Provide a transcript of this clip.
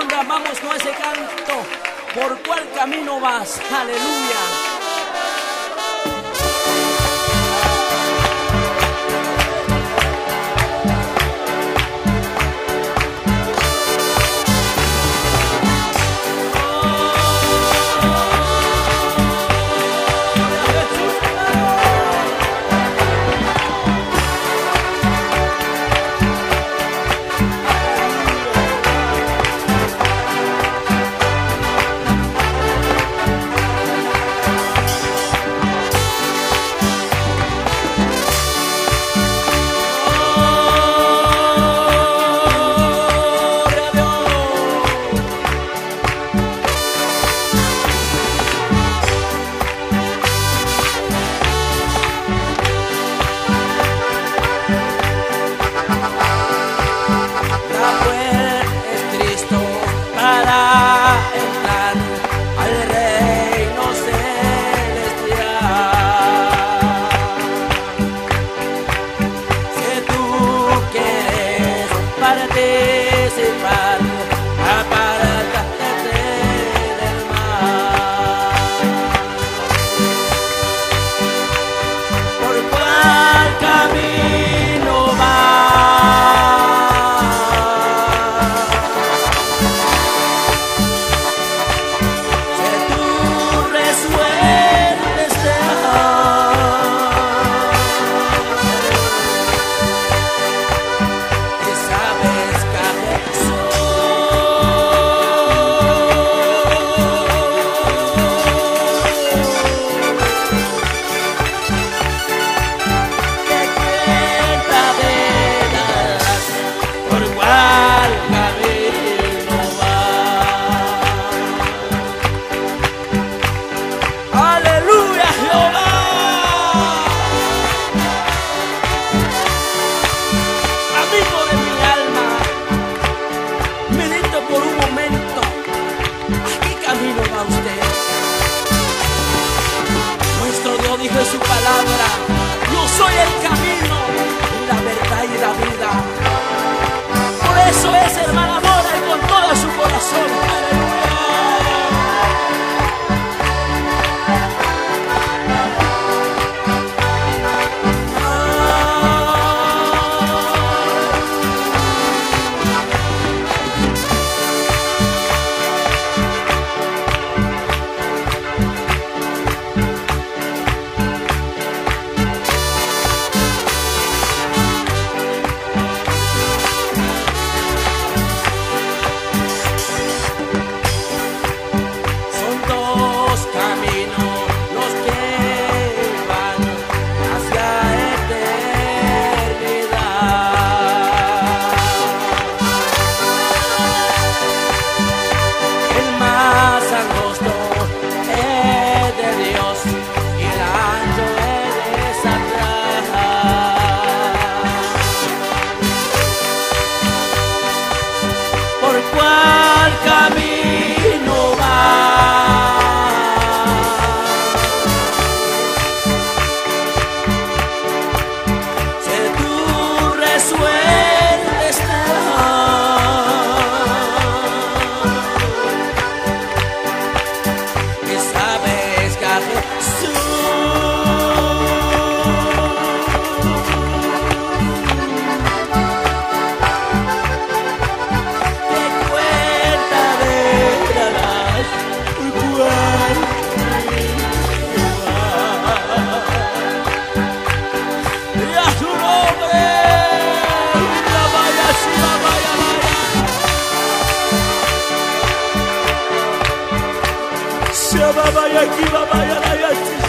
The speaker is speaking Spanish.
honra, vamos con ese canto. ¿Por cuál camino vas? Aleluya. Baba ya ki baba ya